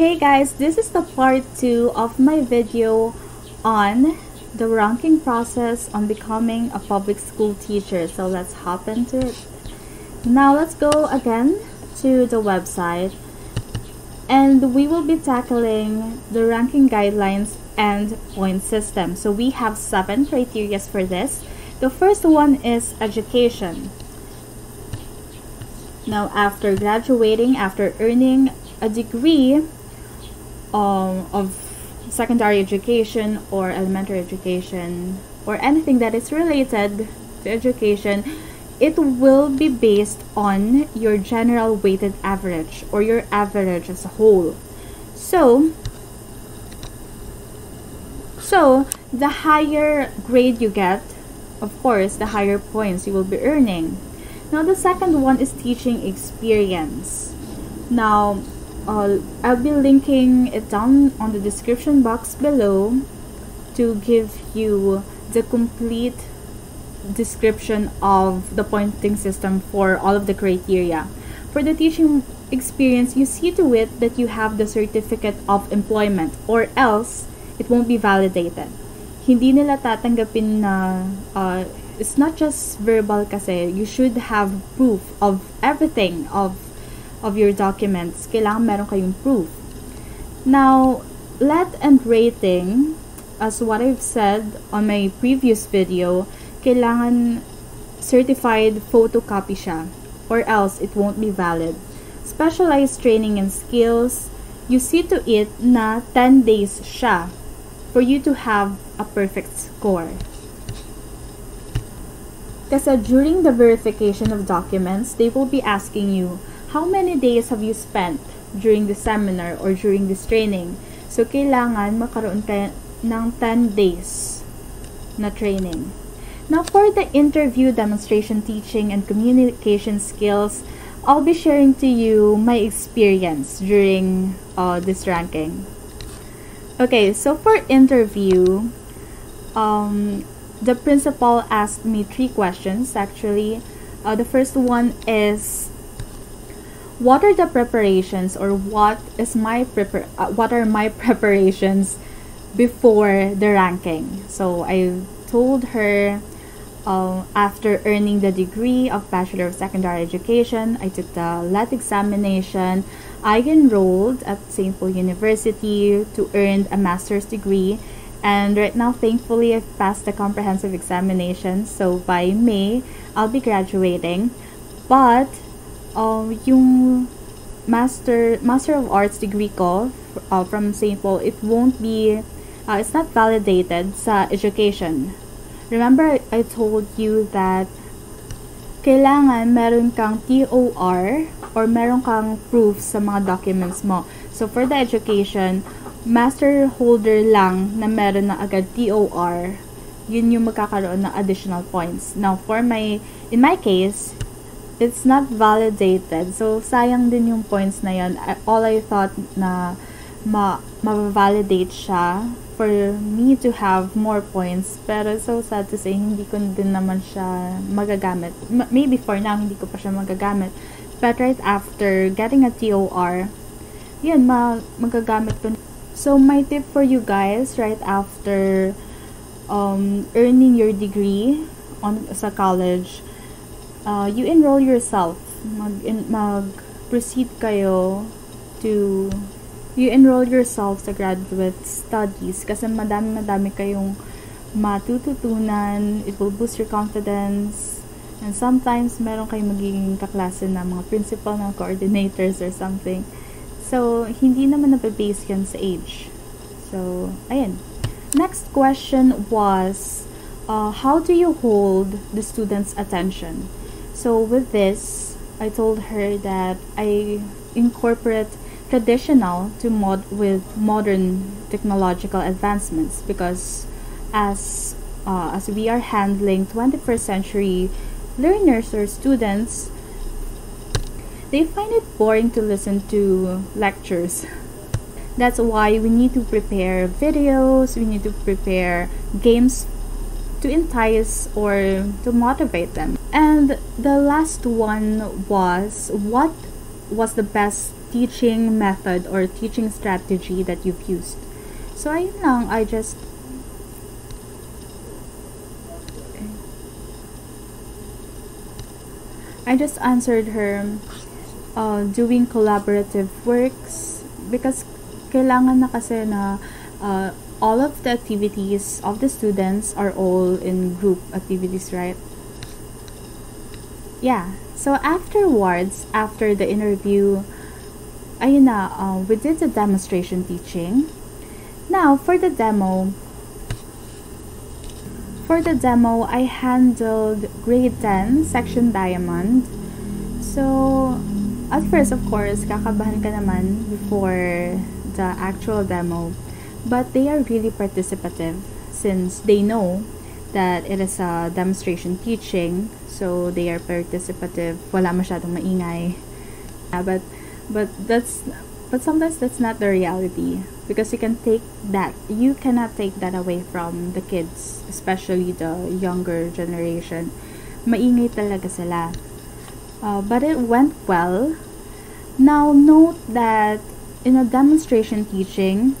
Hey guys, this is the part 2 of my video on the ranking process on becoming a public school teacher. So let's hop into it. Now let's go again to the website and we will be tackling the ranking guidelines and point system. So we have 7 criteria for this. The first one is education. Now after graduating, after earning a degree of secondary education or elementary education or anything that is related to education, it will be based on your general weighted average or your average as a whole. So the higher grade you get, of course, the higher points you will be earning. Now the second one is teaching experience. Now I'll be linking it down on the description box below to give you the complete description of the pointing system for all of the criteria. For the teaching experience, you see to it that you have the certificate of employment or else it won't be validated. Hindi nila tatanggapin na it's not just verbal kasi. You should have proof of everything, of your documents. Kailangan meron kayong proof. Now, LET and rating, as what I've said on my previous video, kailangan certified photocopy siya or else it won't be valid. Specialized training and skills, you see to it na 10 days siya for you to have a perfect score. Kasi during the verification of documents, they will be asking you, how many days have you spent during the seminar or during this training? So, kailangan makaroon ka ng 10 days na training. Now, for the interview, demonstration, teaching, and communication skills, I'll be sharing to you my experience during this ranking. Okay, so for interview, the principal asked me 3 questions actually. The first one is, what are the preparations or what are my preparations before the ranking? So I told her after earning the degree of Bachelor of Secondary Education, I took the LET examination. I enrolled at St. Paul University to earn a master's degree. And right now, thankfully, I've passed the comprehensive examination. So by May, I'll be graduating. But yung Master of Arts degree ko from St. Paul, it won't be, it's not validated sa education. Remember, I told you that kailangan meron kang TOR or meron kang proof sa mga documents mo. So for the education, master holder lang na meron na agad TOR, yun yung magkakaroon ng additional points. Now for in my case, it's not validated. So, sayang din yung points na yun. All I thought na ma-validate siya for me to have more points. Pero so sad to say, hindi ko din naman siya magagamit. Maybe for now, hindi ko pa siya magagamit. But right after getting a TOR, yun, magagamit ko. So, my tip for you guys, right after earning your degree sa college, you enroll yourself. Mag-proceed kayo to... You enroll yourself sa graduate studies kasi madami-madami kayong matututunan. It will boost your confidence. And sometimes, meron kayong magiging kaklase na mga principal, ng coordinators or something. So, hindi naman nababase yan sa age. So, ayan. Next question was, how do you hold the students' attention? So with this, I told her that I incorporate traditional to with modern technological advancements because as we are handling 21st century learners or students, they find it boring to listen to lectures. That's why we need to prepare videos, we need to prepare games to entice or to motivate them. And the last one was, what was the best teaching method or teaching strategy that you've used. So ayun lang, I just answered her doing collaborative works, because kailangan na kasi na all of the activities of the students are all in group activities, right? Yeah. So afterwards, after the interview, ayun na, we did the demonstration teaching. Now, for the demo, I handled grade 10, section diamond. So, at first, of course, kakabahan ka naman before the actual demo. But they are really participative since they know that it is a demonstration teaching, so they are participative. Wala masyadong maingay. But sometimes that's not the reality, because you cannot take that away from the kids, especially the younger generation. Maingay talaga sila. But it went well. Now note that in a demonstration teaching,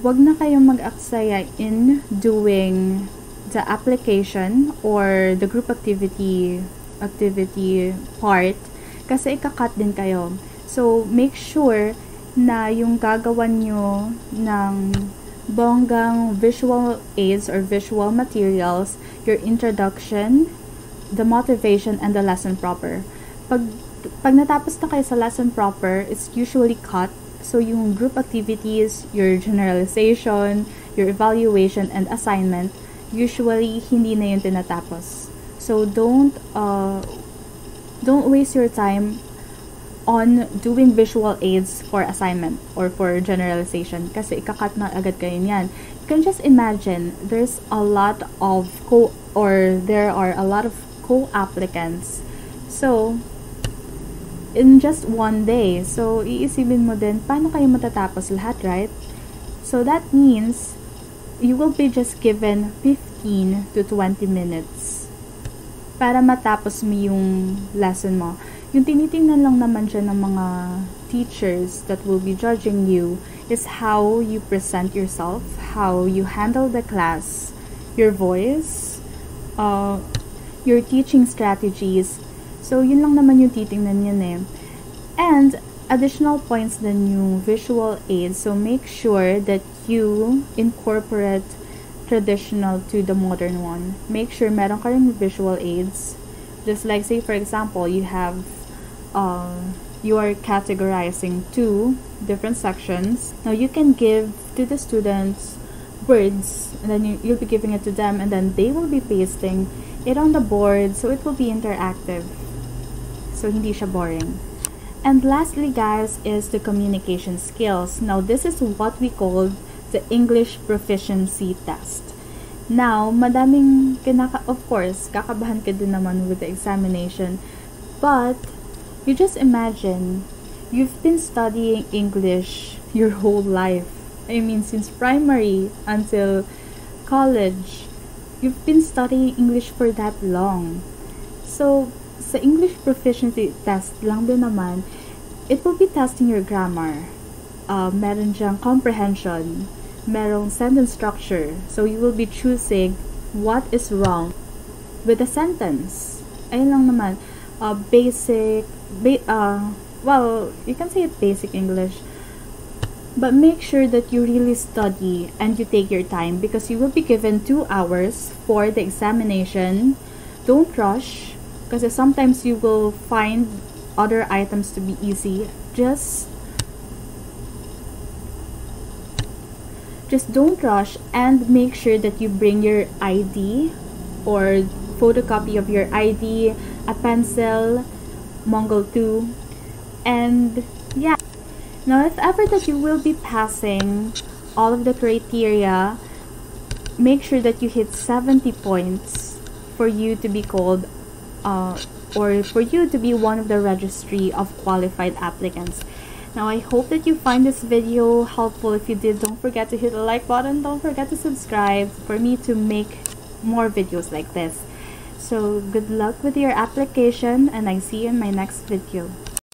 wag na kayong mag-aksaya in doing the application or the group activity part, kasi ikakat din kayo. So make sure na yung gagawan nyo ng bonggang visual aids or visual materials, your introduction, the motivation, and the lesson proper. Pag natapos na kayo sa lesson proper, it's usually cut. So yung group activities, your generalization, your evaluation, and assignment, usually hindi na yun tinatapos. So don't waste your time on doing visual aids for assignment or for generalization, kasi ikakat na agad kayo niyan. You can just imagine there are a lot of co-applicants, so in just one day. So iisipin mo din paano kayo matatapos lahat, right? So that means you will be just given 15 to 20 minutes para matapos mo yung lesson mo. Yung tinitingnan lang naman siya ng mga teachers that will be judging you is how you present yourself, how you handle the class, your voice, your teaching strategies. So yun lang naman yung titingnan yun eh. And additional points than yung visual aids, so make sure that you incorporate traditional to the modern one. Make sure meron ka rin visual aids, just like, say for example, you have you are categorizing two different sections. Now you can give to the students words, and then you'll be giving it to them, and then they will be pasting it on the board, so it will be interactive, so hindi siya boring. And lastly, guys, is the communication skills. Now, this is what we call the English proficiency test. Now, of course, kakabahan ka din naman with the examination. But, you just imagine, you've been studying English your whole life. I mean, since primary until college, you've been studying English for that long. So, sa English proficiency test lang din naman, it will be testing your grammar. Meron dyang comprehension, merong sentence structure. So you will be choosing what is wrong with the sentence. Ayun lang naman. Well, you can say it basic English. But make sure that you really study and you take your time, because you will be given 2 hours for the examination. Don't rush, because sometimes you will find other items to be easy. Just don't rush, and make sure that you bring your ID or photocopy of your ID, a pencil, Mongol 2, and yeah. Now, if ever that you will be passing all of the criteria, make sure that you hit 70 points for you to be called or for you to be one of the registry of qualified applicants. Now, I hope that you find this video helpful. If you did, don't forget to hit the like button. Don't forget to subscribe for me to make more videos like this. So, good luck with your application, and I see you in my next video.